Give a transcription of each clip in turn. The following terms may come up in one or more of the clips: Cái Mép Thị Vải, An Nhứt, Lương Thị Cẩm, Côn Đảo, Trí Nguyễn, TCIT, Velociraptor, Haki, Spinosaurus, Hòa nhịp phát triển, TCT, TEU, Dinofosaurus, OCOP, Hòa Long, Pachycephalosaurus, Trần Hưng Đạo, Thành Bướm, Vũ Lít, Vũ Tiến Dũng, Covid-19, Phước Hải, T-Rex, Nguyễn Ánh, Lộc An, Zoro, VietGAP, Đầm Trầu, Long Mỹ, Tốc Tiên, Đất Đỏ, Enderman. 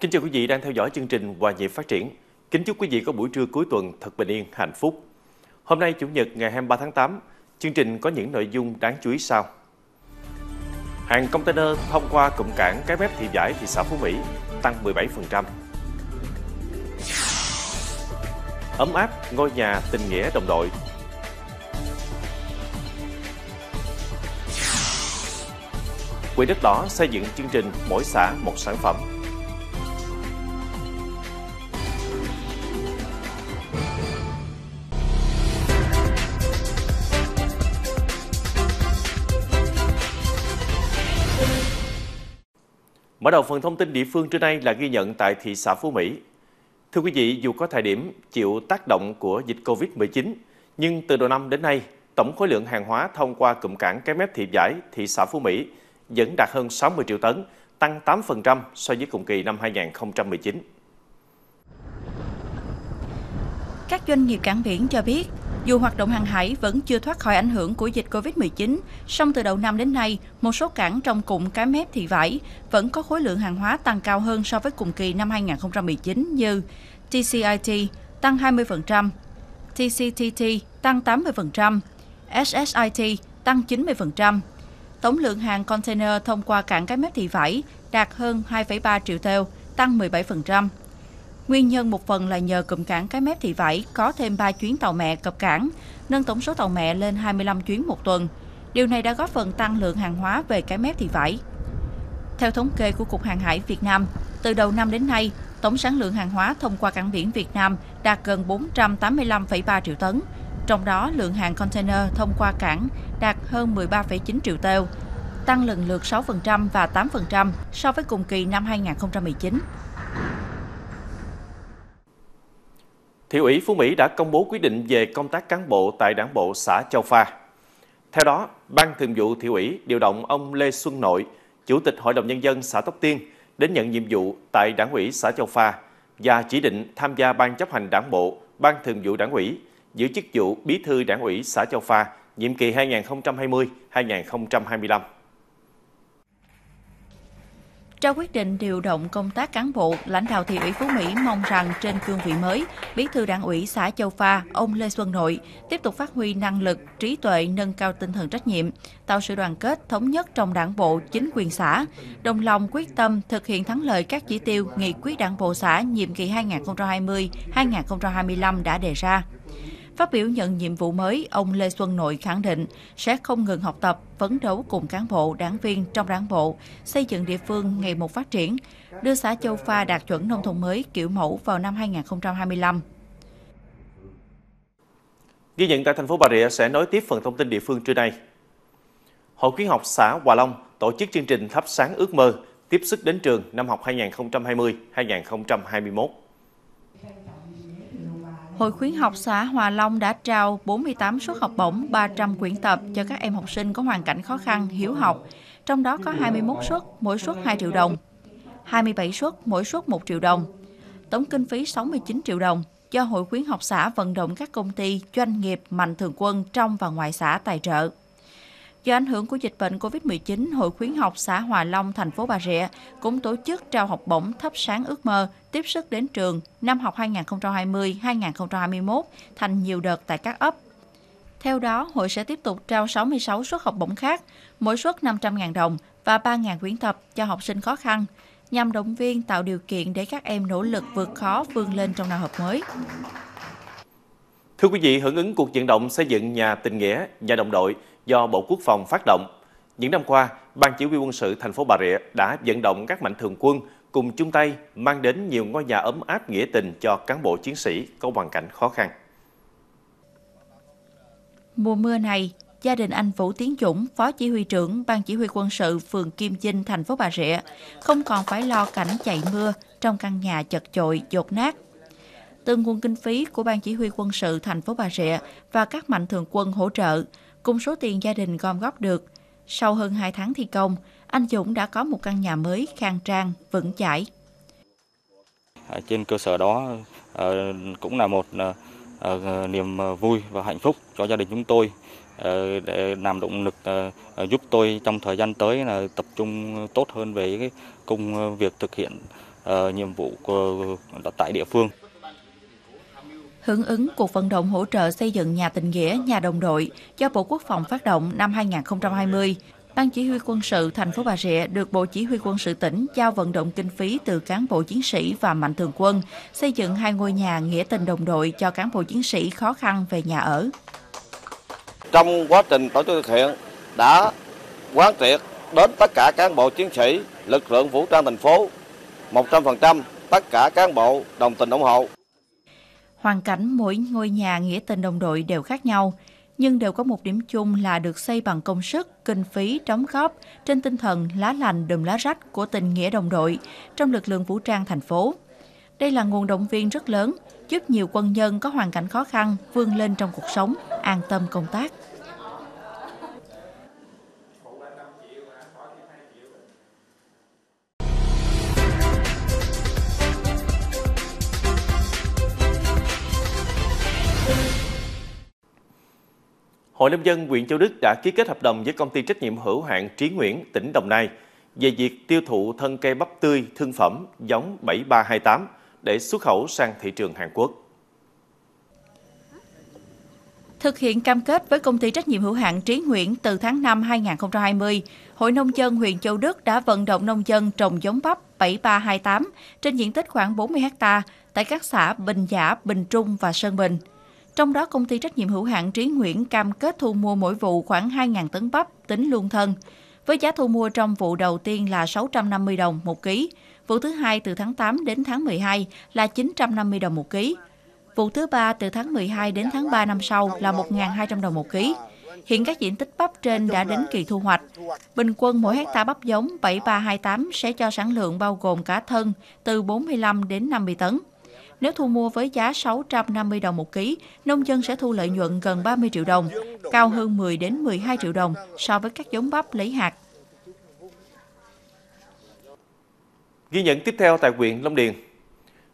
Kính chào quý vị đang theo dõi chương trình Hòa Nhịp Phát Triển. Kính chúc quý vị có buổi trưa cuối tuần thật bình yên, hạnh phúc. Hôm nay Chủ nhật ngày 23 tháng 8, chương trình có những nội dung đáng chú ý sau. Hàng container thông qua cụm cảng Cái Mép Thị Vải, thị xã Phú Mỹ tăng 17%. Ấm áp ngôi nhà tình nghĩa đồng đội. Quỹ đất đỏ xây dựng chương trình mỗi xã một sản phẩm. Mở đầu phần thông tin địa phương trên đây là ghi nhận tại thị xã Phú Mỹ. Thưa quý vị, dù có thời điểm chịu tác động của dịch Covid-19, nhưng từ đầu năm đến nay, tổng khối lượng hàng hóa thông qua cụm cảng Cái Mép Thị Vải, thị xã Phú Mỹ vẫn đạt hơn 60 triệu tấn, tăng 8% so với cùng kỳ năm 2019. Các doanh nghiệp cảng biển cho biết, dù hoạt động hàng hải vẫn chưa thoát khỏi ảnh hưởng của dịch Covid-19, song từ đầu năm đến nay, một số cảng trong cụm Cái Mép Thị Vải vẫn có khối lượng hàng hóa tăng cao hơn so với cùng kỳ năm 2019 như TCIT tăng 20%, TCT tăng 80%, SSIT tăng 90%. Tổng lượng hàng container thông qua cảng Cái Mép Thị Vải đạt hơn 2,3 triệu TEU, tăng 17%. Nguyên nhân một phần là nhờ cụm cảng Cái Mép Thị Vải có thêm 3 chuyến tàu mẹ cập cảng, nâng tổng số tàu mẹ lên 25 chuyến một tuần. Điều này đã góp phần tăng lượng hàng hóa về Cái Mép Thị Vải. Theo thống kê của Cục Hàng hải Việt Nam, từ đầu năm đến nay, tổng sản lượng hàng hóa thông qua cảng biển Việt Nam đạt gần 485,3 triệu tấn. Trong đó, lượng hàng container thông qua cảng đạt hơn 13,9 triệu TEU, tăng lần lượt 6% và 8% so với cùng kỳ năm 2019. Thị ủy Phú Mỹ đã công bố quyết định về công tác cán bộ tại Đảng bộ xã Châu Pha. Theo đó, Ban Thường vụ Thị ủy điều động ông Lê Xuân Nội, Chủ tịch Hội đồng Nhân dân xã Tốc Tiên, đến nhận nhiệm vụ tại Đảng ủy xã Châu Pha và chỉ định tham gia Ban chấp hành Đảng bộ, Ban Thường vụ Đảng ủy, giữ chức vụ Bí thư Đảng ủy xã Châu Pha nhiệm kỳ 2020-2025. Trao quyết định điều động công tác cán bộ, lãnh đạo Thị ủy Phú Mỹ mong rằng trên cương vị mới, Bí thư Đảng ủy xã Châu Pha, ông Lê Xuân Nội tiếp tục phát huy năng lực, trí tuệ, nâng cao tinh thần trách nhiệm, tạo sự đoàn kết, thống nhất trong Đảng bộ, chính quyền xã, đồng lòng quyết tâm thực hiện thắng lợi các chỉ tiêu nghị quyết Đảng bộ xã nhiệm kỳ 2020-2025 đã đề ra. Phát biểu nhận nhiệm vụ mới, ông Lê Xuân Nội khẳng định sẽ không ngừng học tập, phấn đấu cùng cán bộ, đảng viên trong Đảng bộ, xây dựng địa phương ngày một phát triển, đưa xã Châu Pha đạt chuẩn nông thôn mới kiểu mẫu vào năm 2025. Ghi nhận tại thành phố Bà Rịa sẽ nối tiếp phần thông tin địa phương trưa nay. Hội khuyến học xã Hòa Long tổ chức chương trình thắp sáng ước mơ, tiếp sức đến trường năm học 2020-2021. Hội khuyến học xã Hòa Long đã trao 48 suất học bổng, 300 quyển tập cho các em học sinh có hoàn cảnh khó khăn, hiếu học. Trong đó có 21 suất, mỗi suất 2 triệu đồng, 27 suất, mỗi suất 1 triệu đồng. Tổng kinh phí 69 triệu đồng do Hội khuyến học xã vận động các công ty, doanh nghiệp, mạnh thường quân trong và ngoài xã tài trợ. Do ảnh hưởng của dịch bệnh Covid-19, Hội khuyến học xã Hòa Long, thành phố Bà Rịa cũng tổ chức trao học bổng thắp sáng ước mơ, tiếp sức đến trường năm học 2020-2021 thành nhiều đợt tại các ấp. Theo đó, hội sẽ tiếp tục trao 66 suất học bổng khác, mỗi suất 500.000 đồng và 3.000 quyển tập cho học sinh khó khăn, nhằm động viên tạo điều kiện để các em nỗ lực vượt khó vươn lên trong năm học mới. Thưa quý vị, hưởng ứng cuộc vận động xây dựng nhà tình nghĩa, nhà đồng đội do Bộ Quốc phòng phát động, những năm qua, Ban Chỉ huy quân sự thành phố Bà Rịa đã vận động các mạnh thường quân cùng chung tay mang đến nhiều ngôi nhà ấm áp nghĩa tình cho cán bộ chiến sĩ có hoàn cảnh khó khăn. Mùa mưa này, gia đình anh Vũ Tiến Dũng, Phó Chỉ huy trưởng Ban Chỉ huy quân sự phường Kim Chinh, thành phố Bà Rịa, không còn phải lo cảnh chạy mưa trong căn nhà chật chội, dột nát. Từ nguồn kinh phí của Ban Chỉ huy quân sự thành phố Bà Rịa và các mạnh thường quân hỗ trợ, cùng số tiền gia đình gom góp được, sau hơn 2 tháng thi công, anh Dũng đã có một căn nhà mới khang trang, vững chãi. Trên cơ sở đó cũng là một niềm vui và hạnh phúc cho gia đình chúng tôi để làm động lực giúp tôi trong thời gian tới là tập trung tốt hơn về cái công việc thực hiện nhiệm vụ tại địa phương. Hưởng ứng cuộc vận động hỗ trợ xây dựng nhà tình nghĩa, nhà đồng đội do Bộ Quốc phòng phát động năm 2020, Ban Chỉ huy Quân sự thành phố Bà Rịa được Bộ Chỉ huy Quân sự tỉnh giao vận động kinh phí từ cán bộ chiến sĩ và mạnh thường quân xây dựng 2 ngôi nhà nghĩa tình đồng đội cho cán bộ chiến sĩ khó khăn về nhà ở. Trong quá trình tổ chức thực hiện đã quán triệt đến tất cả cán bộ chiến sĩ, lực lượng vũ trang thành phố 100% tất cả cán bộ đồng tình ủng hộ. Hoàn cảnh mỗi ngôi nhà nghĩa tình đồng đội đều khác nhau, nhưng đều có một điểm chung là được xây bằng công sức, kinh phí, đóng góp trên tinh thần lá lành đùm lá rách của tình nghĩa đồng đội trong lực lượng vũ trang thành phố. Đây là nguồn động viên rất lớn, giúp nhiều quân nhân có hoàn cảnh khó khăn vươn lên trong cuộc sống, an tâm công tác. Hội nông dân huyện Châu Đức đã ký kết hợp đồng với công ty trách nhiệm hữu hạn Trí Nguyễn, tỉnh Đồng Nai về việc tiêu thụ thân cây bắp tươi thương phẩm giống 7328 để xuất khẩu sang thị trường Hàn Quốc. Thực hiện cam kết với công ty trách nhiệm hữu hạn Trí Nguyễn từ tháng 5 2020, Hội Nông dân huyện Châu Đức đã vận động nông dân trồng giống bắp 7328 trên diện tích khoảng 40 ha tại các xã Bình Giả, Bình Trung và Sơn Bình. Trong đó, công ty trách nhiệm hữu hạn Trí Nguyễn cam kết thu mua mỗi vụ khoảng 2.000 tấn bắp tính luôn thân, với giá thu mua trong vụ đầu tiên là 650 đồng một ký, vụ thứ hai từ tháng 8 đến tháng 12 là 950 đồng một ký, vụ thứ ba từ tháng 12 đến tháng 3 năm sau là 1.200 đồng một ký. Hiện các diện tích bắp trên đã đến kỳ thu hoạch. Bình quân mỗi hectare bắp giống 7328 sẽ cho sản lượng bao gồm cả thân từ 45 đến 50 tấn. Nếu thu mua với giá 650 đồng một ký, nông dân sẽ thu lợi nhuận gần 30 triệu đồng, cao hơn 10 đến 12 triệu đồng so với các giống bắp lấy hạt. Ghi nhận tiếp theo tại huyện Long Điền.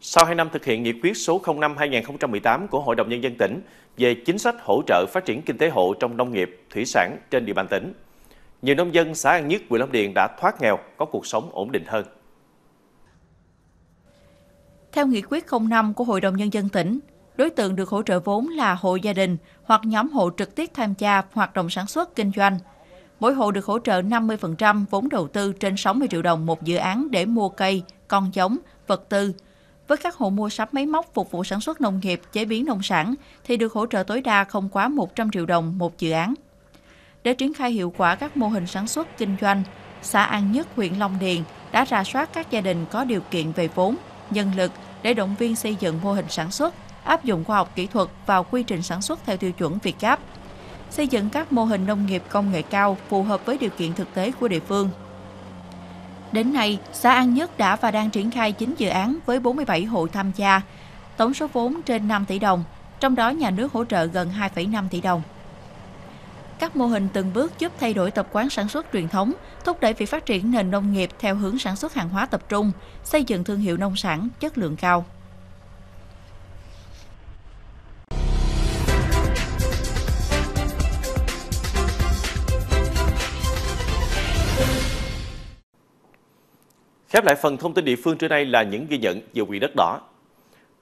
Sau 2 năm thực hiện nghị quyết số 05/2018 của Hội đồng Nhân dân tỉnh về chính sách hỗ trợ phát triển kinh tế hộ trong nông nghiệp, thủy sản trên địa bàn tỉnh, nhiều nông dân xã An Nhứt, huyện Long Điền đã thoát nghèo, có cuộc sống ổn định hơn. Theo nghị quyết 05 của Hội đồng Nhân dân tỉnh, đối tượng được hỗ trợ vốn là hộ gia đình hoặc nhóm hộ trực tiếp tham gia hoạt động sản xuất, kinh doanh. Mỗi hộ được hỗ trợ 50% vốn đầu tư trên 60 triệu đồng một dự án để mua cây, con giống, vật tư. Với các hộ mua sắm máy móc phục vụ sản xuất nông nghiệp, chế biến nông sản thì được hỗ trợ tối đa không quá 100 triệu đồng một dự án. Để triển khai hiệu quả các mô hình sản xuất, kinh doanh, xã An Nhứt, huyện Long Điền đã rà soát các gia đình có điều kiện về vốn, nhân lực để động viên xây dựng mô hình sản xuất, áp dụng khoa học kỹ thuật vào quy trình sản xuất theo tiêu chuẩn VietGAP, xây dựng các mô hình nông nghiệp công nghệ cao phù hợp với điều kiện thực tế của địa phương. Đến nay, xã An Nhứt đã và đang triển khai 9 dự án với 47 hộ tham gia, tổng số vốn trên 5 tỷ đồng, trong đó nhà nước hỗ trợ gần 2,5 tỷ đồng. Các mô hình từng bước giúp thay đổi tập quán sản xuất truyền thống, thúc đẩy việc phát triển nền nông nghiệp theo hướng sản xuất hàng hóa tập trung, xây dựng thương hiệu nông sản chất lượng cao. Khép lại phần thông tin địa phương trưa nay là những ghi nhận về quỹ đất đỏ.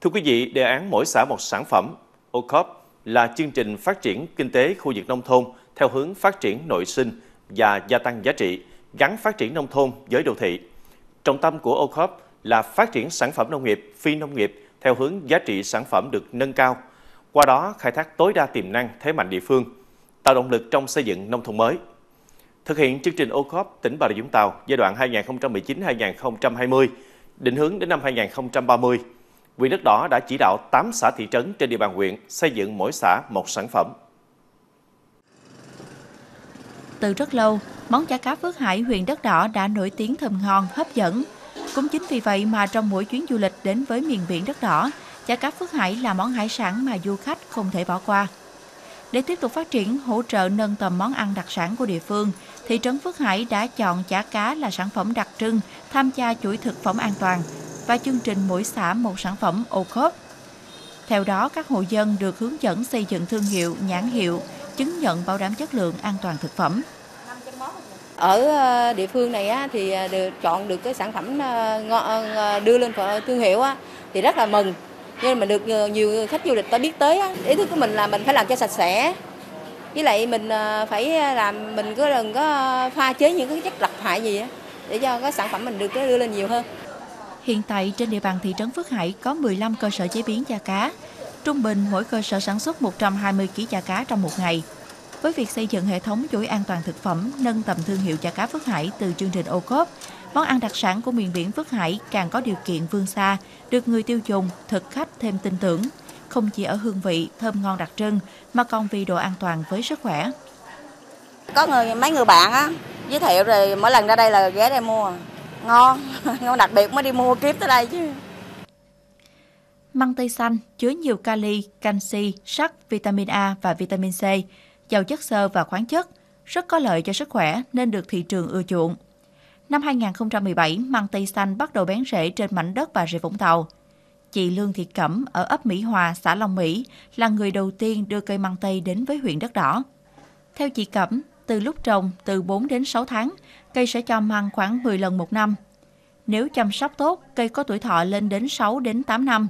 Thưa quý vị, đề án mỗi xã một sản phẩm, OCOP, là chương trình phát triển kinh tế khu vực nông thôn theo hướng phát triển nội sinh và gia tăng giá trị, gắn phát triển nông thôn với đô thị. Trọng tâm của OCOP là phát triển sản phẩm nông nghiệp, phi nông nghiệp theo hướng giá trị sản phẩm được nâng cao, qua đó khai thác tối đa tiềm năng thế mạnh địa phương, tạo động lực trong xây dựng nông thôn mới. Thực hiện chương trình OCOP, tỉnh Bà Rịa - Vũng Tàu giai đoạn 2019-2020, định hướng đến năm 2030, huyện đất đỏ đã chỉ đạo 8 xã thị trấn trên địa bàn huyện xây dựng mỗi xã một sản phẩm. Từ rất lâu, món chả cá Phước Hải huyện đất đỏ đã nổi tiếng thơm ngon, hấp dẫn. Cũng chính vì vậy mà trong mỗi chuyến du lịch đến với miền biển đất đỏ, chả cá Phước Hải là món hải sản mà du khách không thể bỏ qua. Để tiếp tục phát triển, hỗ trợ nâng tầm món ăn đặc sản của địa phương, thị trấn Phước Hải đã chọn chả cá là sản phẩm đặc trưng tham gia chuỗi thực phẩm an toàn và chương trình mỗi xã một sản phẩm OCOP. Theo đó, các hộ dân được hướng dẫn xây dựng thương hiệu, nhãn hiệu, chứng nhận bảo đảm chất lượng an toàn thực phẩm. Ở địa phương này thì được chọn được cái sản phẩm đưa lên thương hiệu thì rất là mừng. Nhưng mà được nhiều khách du lịch ta biết tới, ý thức của mình là mình phải làm cho sạch sẽ. Với lại mình phải làm, mình cứ đừng có pha chế những cái chất độc hại gì để cho cái sản phẩm mình được đưa lên nhiều hơn. Hiện tại trên địa bàn thị trấn Phước Hải có 15 cơ sở chế biến chả cá. Trung bình mỗi cơ sở sản xuất 120 kg chả cá trong một ngày. Với việc xây dựng hệ thống chuỗi an toàn thực phẩm, nâng tầm thương hiệu chả cá Phước Hải từ chương trình OCOP, món ăn đặc sản của miền biển Phước Hải càng có điều kiện vươn xa, được người tiêu dùng, thực khách thêm tin tưởng, không chỉ ở hương vị, thơm ngon đặc trưng mà còn vì độ an toàn với sức khỏe. Có mấy người bạn giới thiệu rồi mỗi lần ra đây là ghé đây mua, ngon, ngon đặc biệt mới đi mua kiếp tới đây chứ. Măng tây xanh chứa nhiều kali, canxi, sắt, vitamin A và vitamin C, giàu chất xơ và khoáng chất, rất có lợi cho sức khỏe nên được thị trường ưa chuộng. Năm 2017, măng tây xanh bắt đầu bén rễ trên mảnh đất Bà Rịa Vũng Tàu. Chị Lương Thị Cẩm ở ấp Mỹ Hòa, xã Long Mỹ là người đầu tiên đưa cây măng tây đến với huyện Đất Đỏ. Theo chị Cẩm, từ lúc trồng từ 4 đến 6 tháng, cây sẽ cho măng khoảng 10 lần một năm. Nếu chăm sóc tốt, cây có tuổi thọ lên đến 6 đến 8 năm.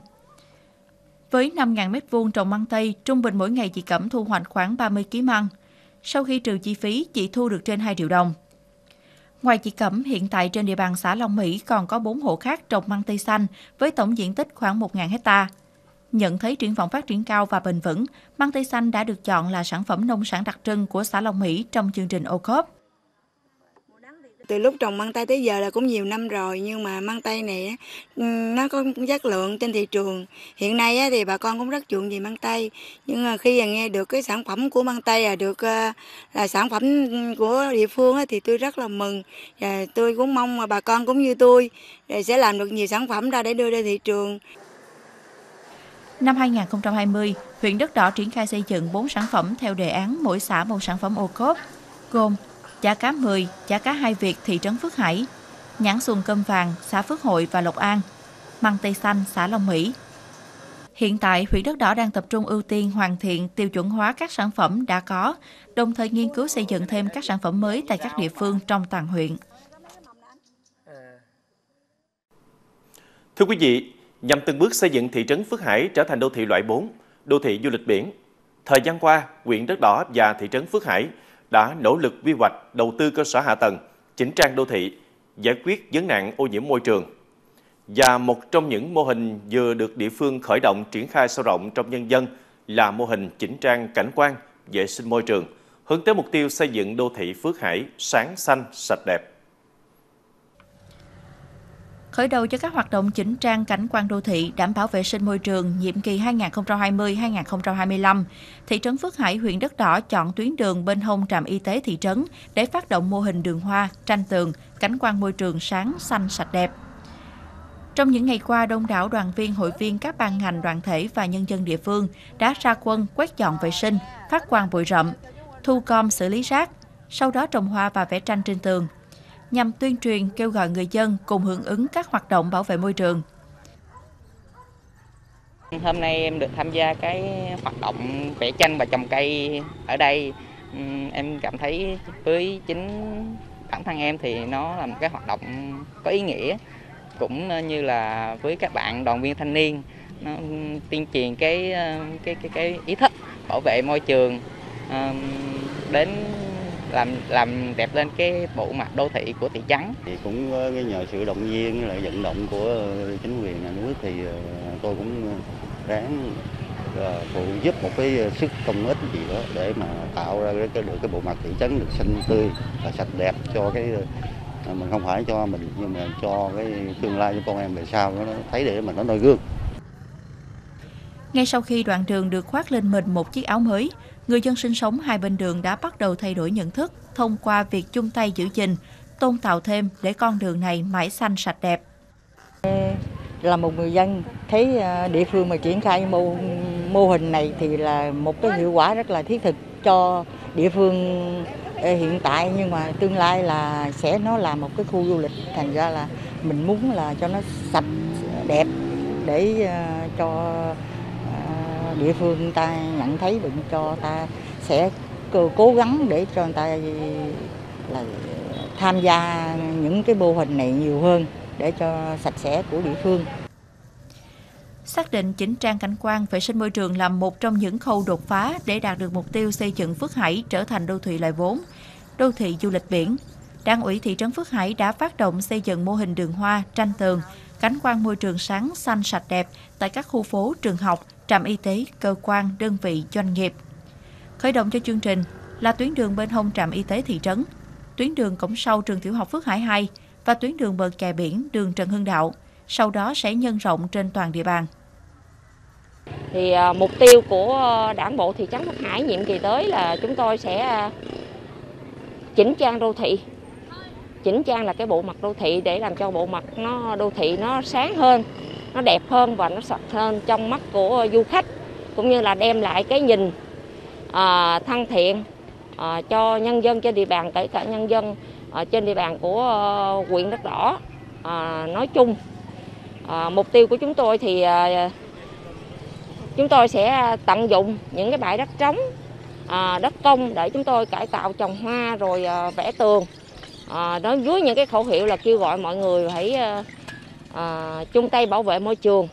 Với 5.000 m2 trồng măng tây, trung bình mỗi ngày chị Cẩm thu hoạch khoảng 30 kg măng. Sau khi trừ chi phí, chị thu được trên 2 triệu đồng. Ngoài chị Cẩm, hiện tại trên địa bàn xã Long Mỹ còn có 4 hộ khác trồng măng tây xanh với tổng diện tích khoảng 1.000 hectare. Nhận thấy triển vọng phát triển cao và bền vững, măng tây xanh đã được chọn là sản phẩm nông sản đặc trưng của xã Long Mỹ trong chương trình OCOP. Từ lúc trồng măng tây tới giờ là cũng nhiều năm rồi, nhưng mà măng tây này nó có chất lượng trên thị trường. Hiện nay thì bà con cũng rất chuộng về măng tây, nhưng mà khi nghe được cái sản phẩm của măng tây là được là sản phẩm của địa phương thì tôi rất là mừng. Và tôi cũng mong mà bà con cũng như tôi sẽ làm được nhiều sản phẩm ra để đưa ra thị trường. Năm 2020, huyện Đất Đỏ triển khai xây dựng 4 sản phẩm theo đề án mỗi xã một sản phẩm OCOP, gồm chả cá 10, chả cá 2 Việt thị trấn Phước Hải, nhãn xuồng cơm vàng xã Phước Hội và Lộc An, măng tây xanh xã Long Mỹ. Hiện tại, huyện Đất Đỏ đang tập trung ưu tiên hoàn thiện tiêu chuẩn hóa các sản phẩm đã có, đồng thời nghiên cứu xây dựng thêm các sản phẩm mới tại các địa phương trong toàn huyện. Thưa quý vị, nhằm từng bước xây dựng thị trấn Phước Hải trở thành đô thị loại 4, đô thị du lịch biển, thời gian qua, huyện Đất Đỏ và thị trấn Phước Hải đã nỗ lực quy hoạch, đầu tư cơ sở hạ tầng, chỉnh trang đô thị, giải quyết vấn nạn ô nhiễm môi trường. Và một trong những mô hình vừa được địa phương khởi động triển khai sâu rộng trong nhân dân là mô hình chỉnh trang cảnh quan, vệ sinh môi trường, hướng tới mục tiêu xây dựng đô thị Phước Hải sáng xanh, sạch đẹp. Khởi đầu cho các hoạt động chỉnh trang cảnh quan đô thị, đảm bảo vệ sinh môi trường nhiệm kỳ 2020-2025, thị trấn Phước Hải, huyện Đất Đỏ chọn tuyến đường bên hông trạm y tế thị trấn để phát động mô hình đường hoa, tranh tường, cảnh quan môi trường sáng, xanh, sạch đẹp. Trong những ngày qua, đông đảo đoàn viên, hội viên các ban ngành, đoàn thể và nhân dân địa phương đã ra quân quét dọn vệ sinh, phát quang bụi rậm, thu gom xử lý rác, sau đó trồng hoa và vẽ tranh trên tường, nhằm tuyên truyền kêu gọi người dân cùng hưởng ứng các hoạt động bảo vệ môi trường. Hôm nay em được tham gia cái hoạt động vẽ tranh và trồng cây ở đây. Em cảm thấy với chính bản thân em thì nó là một cái hoạt động có ý nghĩa, cũng như là với các bạn đoàn viên thanh niên, nó tuyên truyền cái ý thức bảo vệ môi trường đến làm đẹp lên cái bộ mặt đô thị của thị trấn. Thì cũng nhờ sự động viên với lại vận động của chính quyền nhà nước thì tôi cũng ráng phụ giúp một cái sức công ích gì đó để mà tạo ra được cái bộ mặt thị trấn được xanh tươi và sạch đẹp cho cái mình, không phải cho mình nhưng mà cho cái tương lai cho con em về sau nó thấy để mà nó noi gương. Ngay sau khi đoạn đường được khoác lên mình một chiếc áo mới, người dân sinh sống hai bên đường đã bắt đầu thay đổi nhận thức thông qua việc chung tay giữ gìn, tôn tạo thêm để con đường này mãi xanh sạch đẹp. Là một người dân thấy địa phương mà triển khai mô hình này thì là một cái hiệu quả rất là thiết thực cho địa phương hiện tại, nhưng mà tương lai là sẽ nó là một cái khu du lịch, thành ra là mình muốn là cho nó sạch đẹp để cho địa phương ta nhận thấy, đừng cho ta sẽ cố gắng để cho người ta là tham gia những cái mô hình này nhiều hơn để cho sạch sẽ của địa phương. Xác định chỉnh trang cảnh quan, vệ sinh môi trường là một trong những khâu đột phá để đạt được mục tiêu xây dựng Phước Hải trở thành đô thị loại 4, đô thị du lịch biển. Đảng ủy thị trấn Phước Hải đã phát động xây dựng mô hình đường hoa, tranh tường, cảnh quan môi trường sáng, xanh, sạch đẹp tại các khu phố, trường học, trạm y tế, cơ quan, đơn vị, doanh nghiệp. Khởi động cho chương trình là tuyến đường bên hông trạm y tế thị trấn, tuyến đường cổng sau trường tiểu học Phước Hải 2 và tuyến đường bờ kè biển đường Trần Hưng Đạo, sau đó sẽ nhân rộng trên toàn địa bàn. Thì mục tiêu của Đảng bộ thị trấn Phước Hải nhiệm kỳ tới là chúng tôi sẽ chỉnh trang đô thị. Chỉnh trang là cái bộ mặt đô thị để làm cho bộ mặt nó đô thị nó sáng hơn, nó đẹp hơn và nó sạch hơn trong mắt của du khách, cũng như là đem lại cái nhìn thân thiện cho nhân dân trên địa bàn, kể cả nhân dân trên địa bàn của huyện Đất Đỏ nói chung. Mục tiêu của chúng tôi thì chúng tôi sẽ tận dụng những cái bãi đất trống, đất công để chúng tôi cải tạo trồng hoa rồi vẽ tường. Đối với những cái khẩu hiệu là kêu gọi mọi người hãy chung tay bảo vệ môi trường,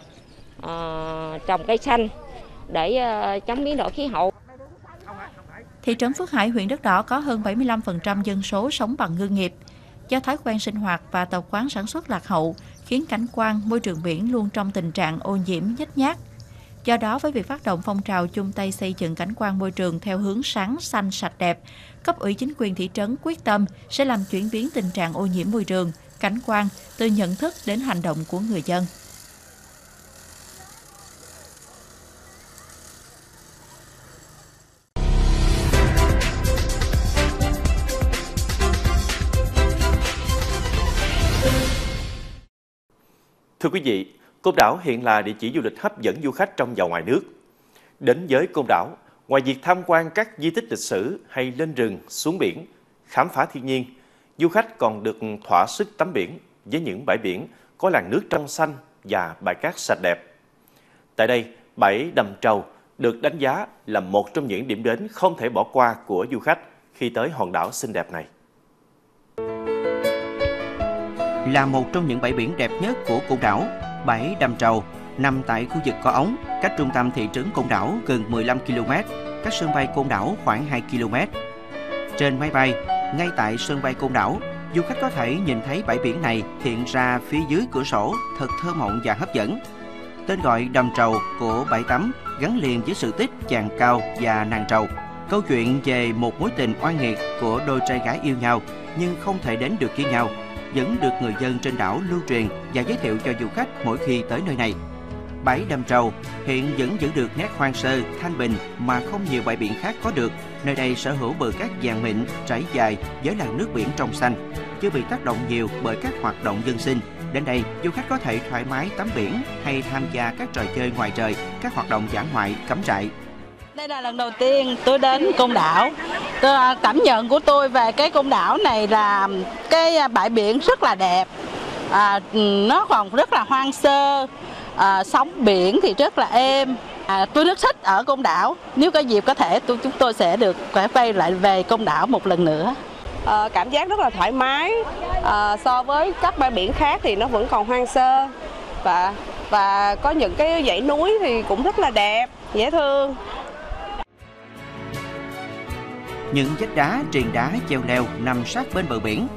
trồng cây xanh để chống biến đổi khí hậu. Thị trấn Phước Hải, huyện Đất Đỏ có hơn 75% dân số sống bằng ngư nghiệp. Do thói quen sinh hoạt và tập quán sản xuất lạc hậu khiến cảnh quan môi trường biển luôn trong tình trạng ô nhiễm nhếch nhác. Do đó, với việc phát động phong trào chung tay xây dựng cảnh quan môi trường theo hướng sáng, xanh, sạch đẹp, cấp ủy chính quyền thị trấn quyết tâm sẽ làm chuyển biến tình trạng ô nhiễm môi trường, cảnh quan từ nhận thức đến hành động của người dân. Thưa quý vị, Côn Đảo hiện là địa chỉ du lịch hấp dẫn du khách trong và ngoài nước. Đến với Côn Đảo, ngoài việc tham quan các di tích lịch sử hay lên rừng, xuống biển, khám phá thiên nhiên, du khách còn được thỏa sức tắm biển với những bãi biển có làn nước trong xanh và bãi cát sạch đẹp. Tại đây, bãi Đầm Trầu được đánh giá là một trong những điểm đến không thể bỏ qua của du khách khi tới hòn đảo xinh đẹp này. Là một trong những bãi biển đẹp nhất của Côn Đảo, bãi Đầm Trầu nằm tại khu vực có ống, cách trung tâm thị trấn Côn Đảo gần 15 km, cách sân bay Côn Đảo khoảng 2 km. Trên máy bay, ngay tại sân bay Côn Đảo, du khách có thể nhìn thấy bãi biển này hiện ra phía dưới cửa sổ thật thơ mộng và hấp dẫn. Tên gọi Đầm Trầu của bãi tắm gắn liền với sự tích chàng Cao và nàng Trầu. Câu chuyện về một mối tình oan nghiệt của đôi trai gái yêu nhau nhưng không thể đến được với nhau, vẫn được người dân trên đảo lưu truyền và giới thiệu cho du khách mỗi khi tới nơi này. Bãi Đầm Trầu hiện vẫn giữ được nét hoang sơ, thanh bình mà không nhiều bãi biển khác có được. Nơi đây sở hữu bờ cát vàng mịn, trải dài với làn nước biển trong xanh, chưa bị tác động nhiều bởi các hoạt động dân sinh. Đến đây, du khách có thể thoải mái tắm biển hay tham gia các trò chơi ngoài trời, các hoạt động dã ngoại, cắm trại. Đây là lần đầu tiên tôi đến Côn Đảo. Cảm nhận của tôi về cái Côn Đảo này là cái bãi biển rất là đẹp, nó còn rất là hoang sơ, sóng biển thì rất là êm. Tôi rất thích ở Côn Đảo. Nếu có dịp có thể chúng tôi sẽ được quay lại về Côn Đảo một lần nữa. Cảm giác rất là thoải mái. So với các bãi biển khác thì nó vẫn còn hoang sơ và có những cái dãy núi thì cũng rất là đẹp, dễ thương. Những vách đá, triền đá, cheo leo nằm sát bên bờ biển.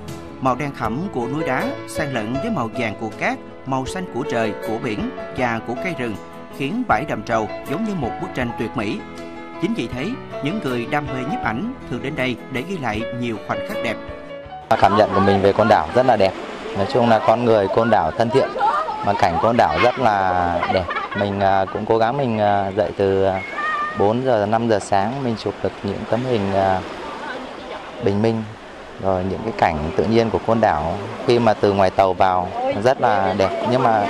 Màu đen khẫm của núi đá xen lẫn với màu vàng của cát, màu xanh của trời, của biển và của cây rừng khiến bãi Đầm Trầu giống như một bức tranh tuyệt mỹ. Chính vì thế, những người đam mê nhiếp ảnh thường đến đây để ghi lại nhiều khoảnh khắc đẹp. Cảm nhận của mình về Côn Đảo rất là đẹp. Nói chung là con người Côn Đảo thân thiện, mà cảnh Côn Đảo rất là đẹp. Mình cũng cố gắng mình dậy từ 4 giờ 5 giờ sáng mình chụp được những tấm hình bình minh rồi những cái cảnh tự nhiên của Côn Đảo khi mà từ ngoài tàu vào rất là đẹp, nhưng mà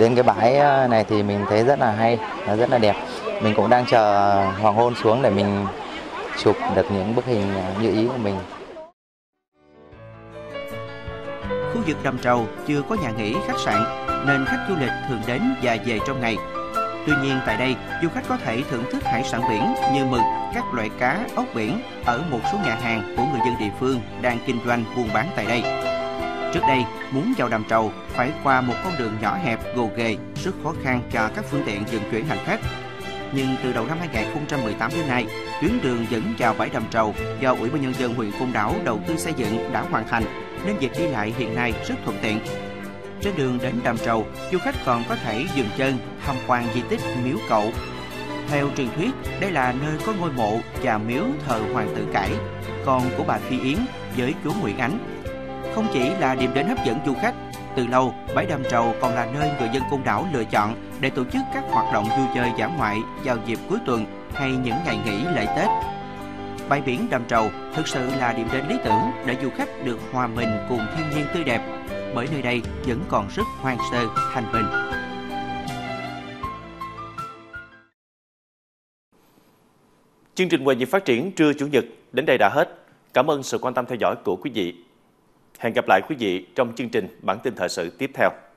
đến cái bãi này thì mình thấy rất là hay, nó rất là đẹp. Mình cũng đang chờ hoàng hôn xuống để mình chụp được những bức hình như ý của mình. Khu vực Đầm Trầu chưa có nhà nghỉ, khách sạn nên khách du lịch thường đến và về trong ngày. Tuy nhiên tại đây, du khách có thể thưởng thức hải sản biển như mực, các loại cá, ốc biển ở một số nhà hàng của người dân địa phương đang kinh doanh buôn bán tại đây. Trước đây, muốn vào Đầm Trầu phải qua một con đường nhỏ hẹp, gồ ghề, rất khó khăn cho các phương tiện vận chuyển hành khách. Nhưng từ đầu năm 2018 đến nay, tuyến đường dẫn vào bãi Đầm Trầu do Ủy ban Nhân dân huyện Côn Đảo đầu tư xây dựng đã hoàn thành, nên việc đi lại hiện nay rất thuận tiện. Trên đường đến Đầm Trầu, du khách còn có thể dừng chân tham quan di tích Miếu Cậu. Theo truyền thuyết, đây là nơi có ngôi mộ và miếu thờ Hoàng tử Cải, con của bà Phi Yến với chú Nguyễn Ánh. Không chỉ là điểm đến hấp dẫn du khách, từ lâu bãi Đầm Trầu còn là nơi người dân Côn Đảo lựa chọn để tổ chức các hoạt động vui chơi dã ngoại vào dịp cuối tuần hay những ngày nghỉ lễ Tết. Bãi biển Đầm Trầu thực sự là điểm đến lý tưởng để du khách được hòa mình cùng thiên nhiên tươi đẹp, bởi nơi đây vẫn còn rất hoang sơ, thanh bình. Chương trình Về Nhịp Phát Triển trưa Chủ nhật đến đây đã hết. Cảm ơn sự quan tâm theo dõi của quý vị. Hẹn gặp lại quý vị trong chương trình Bản tin thời sự tiếp theo.